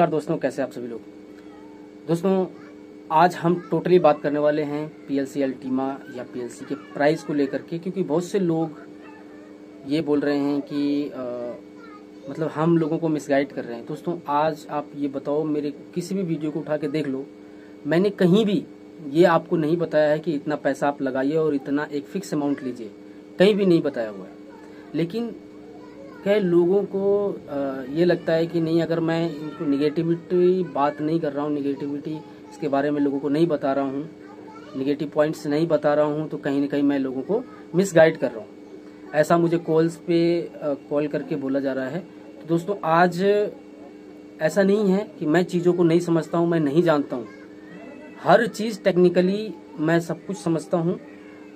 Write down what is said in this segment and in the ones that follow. नमस्कार दोस्तों, कैसे आप सभी लोग। दोस्तों आज हम टोटली बात करने वाले हैं PLC Ultima या PLC के प्राइस को लेकर के, क्योंकि बहुत से लोग ये बोल रहे हैं कि मतलब हम लोगों को मिसगाइड कर रहे हैं। दोस्तों आज आप ये बताओ, मेरे किसी भी वीडियो को उठा के देख लो, मैंने कहीं भी ये आपको नहीं बताया है कि इतना पैसा आप लगाइए और इतना एक फिक्स अमाउंट लीजिए, कहीं भी नहीं बताया हुआ है। लेकिन क्या लोगों को ये लगता है कि नहीं, अगर मैं इनको निगेटिविटी बात नहीं कर रहा हूँ, निगेटिविटी इसके बारे में लोगों को नहीं बता रहा हूँ, निगेटिव पॉइंट्स नहीं बता रहा हूँ, तो कहीं ना कहीं मैं लोगों को मिसगाइड कर रहा हूँ, ऐसा मुझे कॉल्स पे कॉल करके बोला जा रहा है। तो दोस्तों आज ऐसा नहीं है कि मैं चीज़ों को नहीं समझता हूँ, मैं नहीं जानता हूँ, हर चीज़ टेक्निकली मैं सब कुछ समझता हूँ।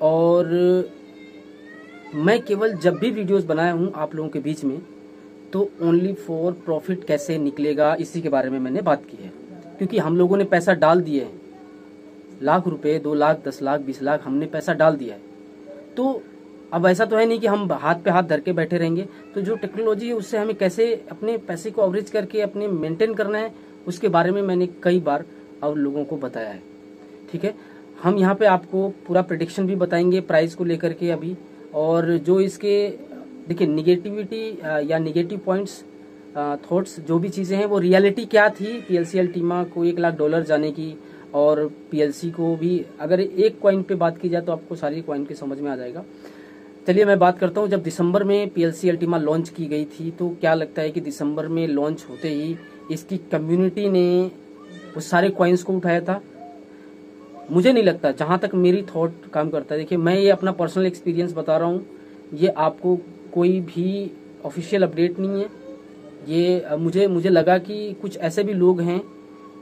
और मैं केवल जब भी वीडियोस बनाया हूं आप लोगों के बीच में, तो ओनली फॉर प्रॉफिट कैसे निकलेगा इसी के बारे में मैंने बात की है, क्योंकि हम लोगों ने पैसा डाल दिया है, लाख रुपए, 2 लाख, 10 लाख, 20 लाख हमने पैसा डाल दिया है। तो अब ऐसा तो है नहीं कि हम हाथ पे हाथ धर के बैठे रहेंगे। तो जो टेक्नोलॉजी है उससे हमें कैसे अपने पैसे को एवरेज करके अपने मेंटेन करना है, उसके बारे में मैंने कई बार और लोगों को बताया है। ठीक है, हम यहाँ पे आपको पूरा प्रेडिक्शन भी बताएंगे प्राइस को लेकर के अभी, और जो इसके देखिए निगेटिविटी या निगेटिव पॉइंट्स, थॉट्स, जो भी चीज़ें हैं, वो रियलिटी क्या थी PLC Ultima को $1 लाख जाने की, और PLC को भी अगर एक कॉइन पे बात की जाए तो आपको सारी कॉइन के समझ में आ जाएगा। चलिए मैं बात करता हूँ, जब दिसंबर में PLC Ultima लॉन्च की गई थी, तो क्या लगता है कि दिसंबर में लॉन्च होते ही इसकी कम्युनिटी ने उस सारे कॉइन्स को उठाया था? मुझे नहीं लगता, जहाँ तक मेरी थॉट काम करता है। देखिए मैं ये अपना पर्सनल एक्सपीरियंस बता रहा हूँ, ये आपको कोई भी ऑफिशियल अपडेट नहीं है। ये मुझे लगा कि कुछ ऐसे भी लोग हैं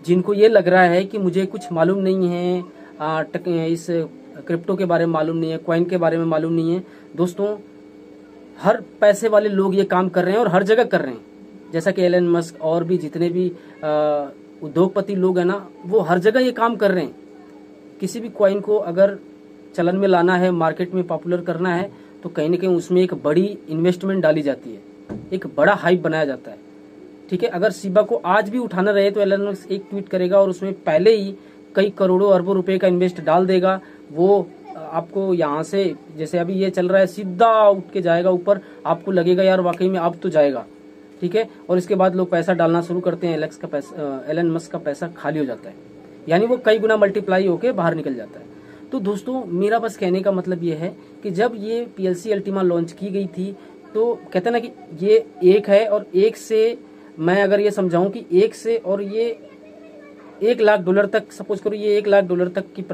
जिनको ये लग रहा है कि मुझे कुछ मालूम नहीं है, इस क्रिप्टो के बारे में मालूम नहीं है, कॉइन के बारे में मालूम नहीं है। दोस्तों हर पैसे वाले लोग ये काम कर रहे हैं और हर जगह कर रहे हैं, जैसा कि एलन मस्क और भी जितने भी उद्योगपति लोग हैं ना, वो हर जगह ये काम कर रहे हैं। किसी भी कॉइन को अगर चलन में लाना है, मार्केट में पॉपुलर करना है, तो कहीं ना कहीं उसमें एक बड़ी इन्वेस्टमेंट डाली जाती है, एक बड़ा हाइप बनाया जाता है। ठीक है, अगर सीबा को आज भी उठाना रहे तो एलन मस्क एक ट्वीट करेगा और उसमें पहले ही कई करोड़ों अरबों रुपए का इन्वेस्ट डाल देगा। वो आपको यहाँ से, जैसे अभी ये चल रहा है, सीधा उठ के जाएगा ऊपर, आपको लगेगा यार वाकई में अब तो जाएगा। ठीक है, और इसके बाद लोग पैसा डालना शुरू करते हैं, एलन मस्क का पैसा खाली हो जाता है, यानी वो कई गुना मल्टीप्लाई होके बाहर निकल जाता है। तो दोस्तों मेरा बस कहने का मतलब ये है कि जब ये PLC Ultima लॉन्च की गई थी, तो कहते ना कि ये एक है, और एक से मैं अगर ये समझाऊं कि एक से और ये $1 लाख तक, सपोज करो ये $1 लाख तक की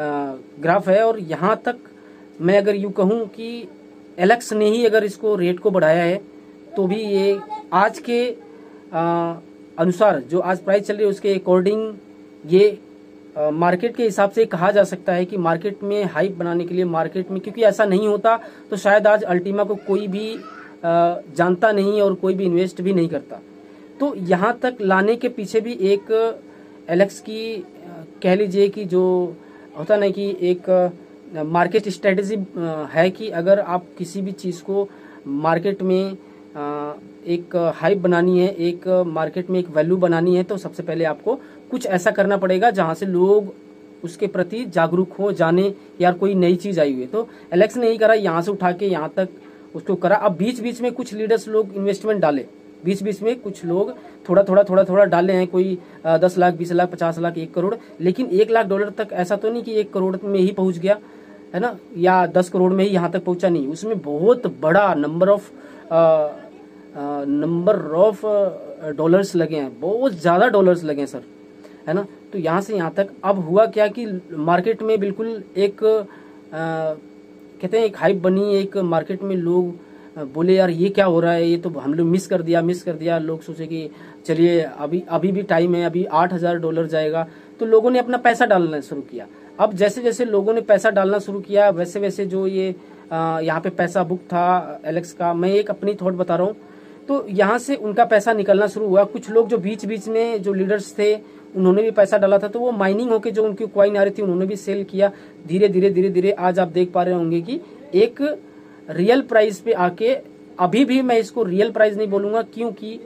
ग्राफ है, और यहाँ तक मैं अगर यूँ कहूँ कि एलेक्स ने ही अगर इसको रेट को बढ़ाया है, तो भी ये आज के अनुसार जो आज प्राइस चल रही है उसके अकॉर्डिंग ये मार्केट के हिसाब से कहा जा सकता है कि मार्केट में हाइप बनाने के लिए, मार्केट में, क्योंकि ऐसा नहीं होता तो शायद आज अल्टीमा को कोई भी जानता नहीं और कोई भी इन्वेस्ट भी नहीं करता। तो यहाँ तक लाने के पीछे भी एक एलेक्स की कह लीजिए कि जो होता ना कि एक मार्केट स्ट्रेटजी है कि अगर आप किसी भी चीज़ को मार्केट में एक हाइप बनानी है, एक मार्केट में एक वैल्यू बनानी है, तो सबसे पहले आपको कुछ ऐसा करना पड़ेगा जहां से लोग उसके प्रति जागरूक हो, जाने यार कोई नई चीज़ आई हुई है। तो एलेक्स ने ही करा, यहां से उठा के यहां तक उसको करा। अब बीच बीच में कुछ लीडर्स लोग इन्वेस्टमेंट डाले, बीच बीच में कुछ लोग थोड़ा थोड़ा डाले हैं, कोई 10 लाख, 20 लाख, 50 लाख, 1 करोड़, लेकिन $1 लाख तक ऐसा तो नहीं कि 1 करोड़ में ही पहुँच गया है ना, या 10 करोड़ में ही यहाँ तक पहुँचा, नहीं, उसमें बहुत बड़ा नंबर ऑफ डॉलर्स लगे हैं, बहुत ज़्यादा डॉलर्स लगे हैं सर, है ना। तो यहाँ से यहाँ तक अब हुआ क्या कि मार्केट में बिल्कुल एक कहते हैं एक हाइप बनी, एक मार्केट में लोग बोले यार ये क्या हो रहा है, ये तो हम लोग मिस कर दिया। लोग सोचे कि चलिए अभी भी टाइम है, अभी $8,000 जाएगा, तो लोगों ने अपना पैसा डालना शुरू किया। अब जैसे जैसे लोगों ने पैसा डालना शुरू किया, वैसे वैसे जो ये यहाँ पे पैसा बुक था एलेक्स का, मैं एक अपनी थॉट बता रहा हूँ, तो यहाँ से उनका पैसा निकलना शुरू हुआ। कुछ लोग जो बीच बीच में जो लीडर्स थे उन्होंने भी पैसा डाला था, तो वो माइनिंग होके जो उनकी क्वाइन आ रही थी उन्होंने भी सेल किया। धीरे धीरे आज आप देख पा रहे होंगे कि एक रियल प्राइस पे आके, अभी भी मैं इसको रियल प्राइस नहीं बोलूँगा क्योंकि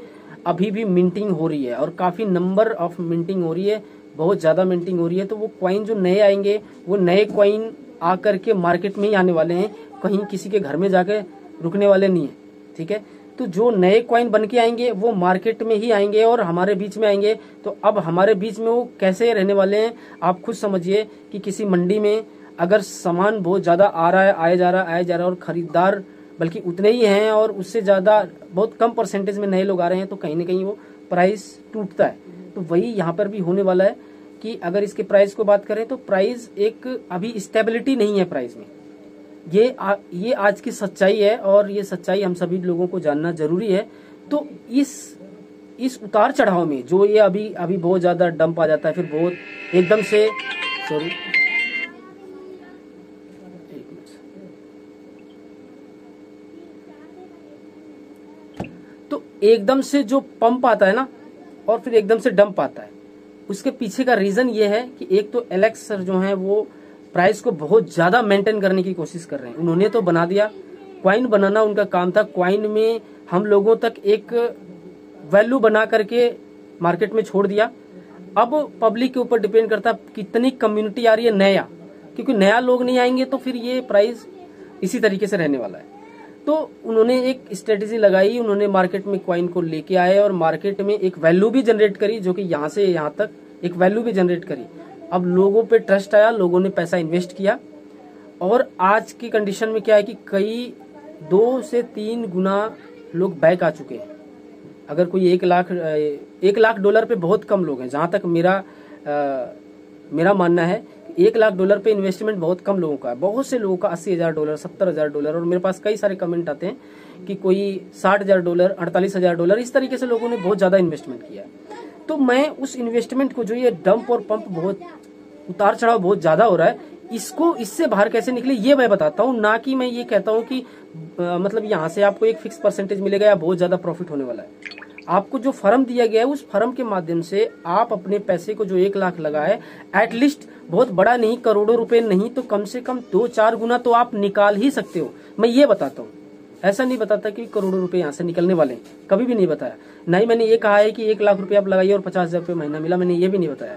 अभी भी मिंटिंग हो रही है और काफी नंबर ऑफ मिंटिंग हो रही है, बहुत ज्यादा मिंटिंग हो रही है। तो वो कॉइन जो नए आएंगे वो नए कॉइन आकर के मार्केट में ही आने वाले हैं, कहीं किसी के घर में जाके रुकने वाले नहीं है, ठीक है। तो जो नए कॉइन बन के आएंगे वो मार्केट में ही आएंगे और हमारे बीच में आएंगे। तो अब हमारे बीच में वो कैसे रहने वाले हैं आप खुद समझिए कि किसी मंडी में अगर सामान बहुत ज्यादा आ रहा है, आया जा रहा है और खरीदार बल्कि उतने ही हैं और उससे ज्यादा बहुत कम परसेंटेज में नए लोग आ रहे हैं, तो कहीं ना कहीं वो प्राइस टूटता है। तो वही यहाँ पर भी होने वाला है कि अगर इसके प्राइस को बात करें तो प्राइस एक अभी स्टेबिलिटी नहीं है प्राइस में। ये आज की सच्चाई है और ये सच्चाई हम सभी लोगों को जानना जरूरी है। तो इस उतार चढ़ाव में जो ये अभी बहुत ज्यादा डंप आ जाता है, फिर बहुत एकदम से जो पंप आता है ना और फिर एकदम से डंप आता है, उसके पीछे का रीजन ये है कि एक तो एलेक्स सर जो हैं वो प्राइस को बहुत ज्यादा मेंटेन करने की कोशिश कर रहे हैं। उन्होंने तो बना दिया, क्वाइन बनाना उनका काम था, क्वाइन में हम लोगों तक एक वैल्यू बना करके मार्केट में छोड़ दिया। अब पब्लिक के ऊपर डिपेंड करता है कितनी कम्युनिटी आ रही है नया, क्योंकि नया लोग नहीं आएंगे तो फिर ये प्राइस इसी तरीके से रहने वाला है। तो उन्होंने एक स्ट्रेटेजी लगाई, उन्होंने मार्केट में क्वाइन को लेके आए और मार्केट में एक वैल्यू भी जनरेट करी, जो कि यहाँ से यहाँ तक एक वैल्यू भी जनरेट करी। अब लोगों पे ट्रस्ट आया, लोगों ने पैसा इन्वेस्ट किया और आज की कंडीशन में क्या है कि कई 2 से 3 गुना लोग बैक आ चुके हैं। अगर कोई $1 लाख डॉलर पे बहुत कम लोग हैं, जहाँ तक मेरा मानना है $1 लाख डॉलर पे इन्वेस्टमेंट बहुत कम लोगों का है। बहुत से लोगों का $80,000, $70,000 और मेरे पास कई सारे कमेंट आते हैं कि कोई $60,000, $48,000, इस तरीके से लोगों ने बहुत ज्यादा इन्वेस्टमेंट किया। तो मैं उस इन्वेस्टमेंट को, जो ये डंप और पंप बहुत उतार चढ़ाव बहुत ज्यादा हो रहा है, इससे बाहर कैसे निकले ये मैं बताता हूँ, ना कि मैं ये कहता हूँ कि मतलब यहाँ से आपको एक फिक्स परसेंटेज मिलेगा या बहुत ज्यादा प्रॉफिट होने वाला है। आपको जो फर्म दिया गया है उस फर्म के माध्यम से आप अपने पैसे को, जो $1 लाख लगा है, एटलीस्ट बहुत बड़ा नहीं, करोड़ों रुपए नहीं तो कम से कम 2-4 गुना तो आप निकाल ही सकते हो। मैं ये बताता हूँ, ऐसा नहीं बताता कि करोड़ों रुपए यहाँ से निकलने वाले हैं, कभी भी नहीं बताया। ना ही मैंने ये कहा है कि $1 लाख रुपए आप लगाइए और 50,000 रुपये महीना मिला, मैंने ये भी नहीं बताया,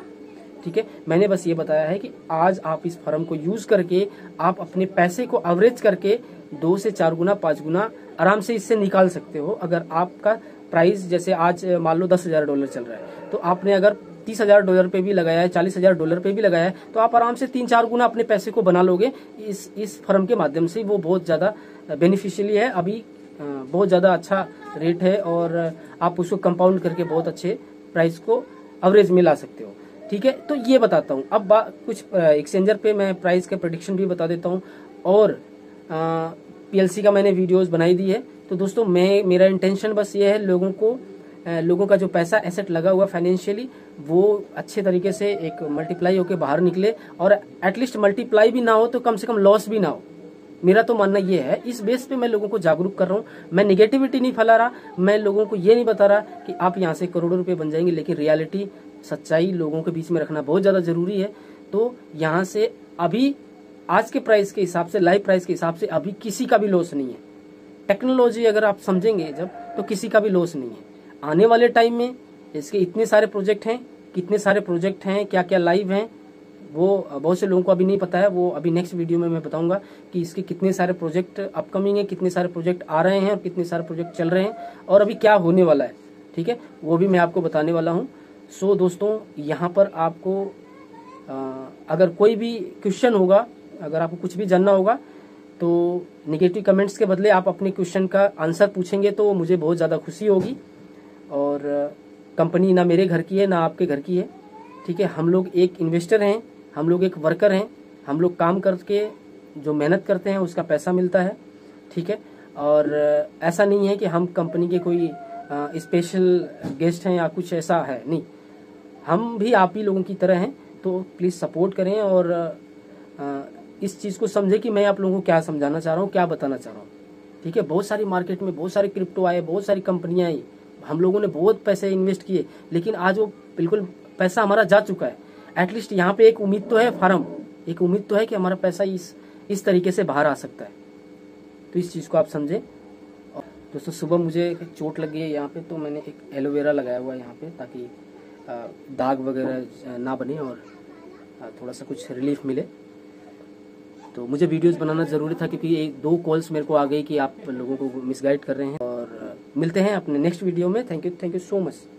ठीक है। मैंने बस ये बताया है कि आज आप इस फर्म को यूज करके आप अपने पैसे को एवरेज करके 2 से 4 गुना 5 गुना आराम से इससे निकाल सकते हो। अगर आपका प्राइस जैसे आज मान लो $10,000 चल रहा है, तो आपने अगर $30,000 पे भी लगाया है, $40,000 पे भी लगाया है, तो आप आराम से 3-4 गुना अपने पैसे को बना लोगे इस फर्म के माध्यम से। वो बहुत ज़्यादा बेनिफिशियली है, अभी बहुत ज़्यादा अच्छा रेट है और आप उसको कंपाउंड करके बहुत अच्छे प्राइस को एवरेज में ला सकते हो, ठीक है। तो ये बताता हूँ। अब कुछ एक्सचेंजर पे मैं प्राइस का प्रेडिक्शन भी बता देता हूँ और PLC का मैंने वीडियोज़ बनाई दी है। तो दोस्तों मेरा इंटेंशन बस ये है, लोगों का जो पैसा एसेट लगा हुआ फाइनेंशियली वो अच्छे तरीके से एक मल्टीप्लाई होकर बाहर निकले और एटलीस्ट मल्टीप्लाई भी ना हो तो कम से कम लॉस भी ना हो। मेरा तो मानना ये है, इस बेस पे मैं लोगों को जागरूक कर रहा हूँ। मैं निगेटिविटी नहीं फैला रहा, मैं लोगों को ये नहीं बता रहा कि आप यहाँ से करोड़ों रुपये बन जाएंगे, लेकिन रियलिटी सच्चाई लोगों के बीच में रखना बहुत ज़्यादा जरूरी है। तो यहाँ से अभी आज के प्राइस के हिसाब से, लाइव प्राइस के हिसाब से अभी किसी का भी लॉस नहीं है। टेक्नोलॉजी अगर आप समझेंगे जब, तो किसी का भी लॉस नहीं है। आने वाले टाइम में इसके इतने सारे प्रोजेक्ट हैं, कितने सारे प्रोजेक्ट हैं, क्या क्या लाइव हैं, वो बहुत से लोगों को अभी नहीं पता है। वो अभी नेक्स्ट वीडियो में मैं बताऊंगा कि इसके कितने सारे प्रोजेक्ट अपकमिंग है, कितने सारे प्रोजेक्ट आ रहे हैं और कितने सारे प्रोजेक्ट चल रहे हैं और अभी क्या होने वाला है, ठीक है, वो भी मैं आपको बताने वाला हूँ। सो दोस्तों, यहाँ पर आपको अगर कोई भी क्वेश्चन होगा, अगर आपको कुछ भी जानना होगा, तो नेगेटिव कमेंट्स के बदले आप अपने क्वेश्चन का आंसर पूछेंगे तो मुझे बहुत ज़्यादा खुशी होगी। और कंपनी ना मेरे घर की है ना आपके घर की है, ठीक है। हम लोग एक इन्वेस्टर हैं, हम लोग एक वर्कर हैं, हम लोग काम करके जो मेहनत करते हैं उसका पैसा मिलता है, ठीक है। और ऐसा नहीं है कि हम कंपनी के कोई स्पेशल गेस्ट हैं या कुछ ऐसा है, नहीं, हम भी आप ही लोगों की तरह हैं। तो प्लीज़ सपोर्ट करें और इस चीज़ को समझे कि मैं आप लोगों को क्या समझाना चाह रहा हूँ, क्या बताना चाह रहा हूँ, ठीक है। बहुत सारी मार्केट में बहुत सारे क्रिप्टो आए, बहुत सारी कंपनियाँ आई, हम लोगों ने बहुत पैसे इन्वेस्ट किए, लेकिन आज वो बिल्कुल पैसा हमारा जा चुका है। एटलीस्ट यहाँ पे एक उम्मीद तो है, फार्म एक उम्मीद तो है कि हमारा पैसा इस तरीके से बाहर आ सकता है। तो इस चीज़ को आप समझें। दोस्तों सुबह मुझे एक चोट लगी है यहाँ पे, तो मैंने एक एलोवेरा लगाया हुआ है यहाँ पे ताकि दाग वगैरह ना बने और थोड़ा सा कुछ रिलीफ मिले। तो मुझे वीडियोस बनाना ज़रूरी था क्योंकि एक दो कॉल्स मेरे को आ गई कि आप लोगों को मिसगाइड कर रहे हैं। और मिलते हैं अपने नेक्स्ट वीडियो में। Thank you so much.